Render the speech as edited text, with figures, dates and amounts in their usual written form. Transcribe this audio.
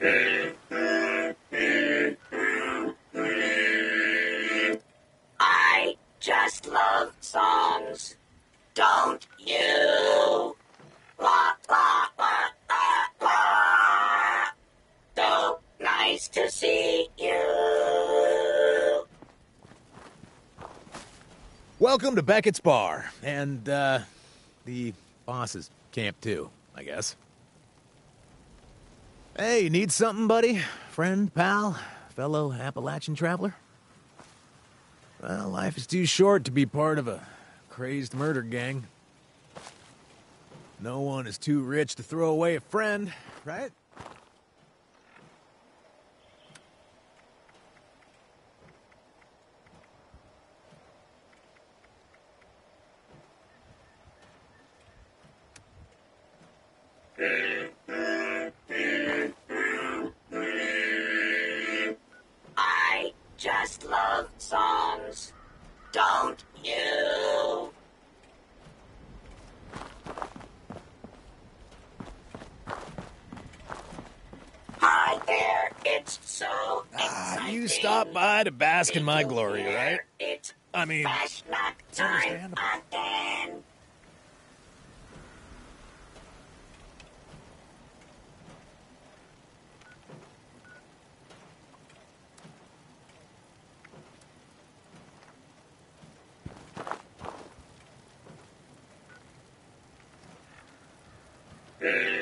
I just love songs, don't you? La, la, la, la, la. So nice to see you. Welcome to Beckett's Bar, and, the boss's camp, too, I guess. Hey, you need something, buddy? Friend, pal, fellow Appalachian traveler? Well, life is too short to be part of a crazed murder gang. No one is too rich to throw away a friend, right? Just love songs, don't you? Hi there, it's so exciting. You stopped by to bask in my glory, right? It's Bash Knock time again. Yeah.